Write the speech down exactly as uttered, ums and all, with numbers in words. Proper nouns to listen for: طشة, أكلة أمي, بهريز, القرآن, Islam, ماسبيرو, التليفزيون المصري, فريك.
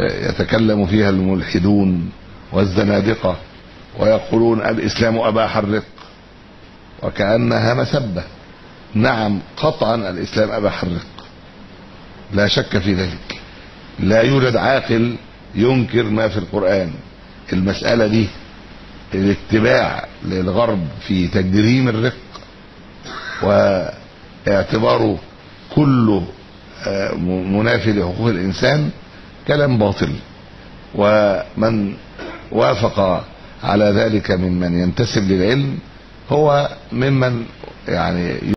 يتكلم فيها الملحدون والزنادقة ويقولون الإسلام أباح الرق، وكأنها مسبة. نعم قطعا الإسلام أباح الرق، لا شك في ذلك، لا يوجد عاقل ينكر ما في القرآن. المسألة دي الاتباع للغرب في تجريم الرق واعتباره كله منافي لحقوق الإنسان كلام باطل، ومن وافق على ذلك ممن ينتسب للعلم هو ممن يعني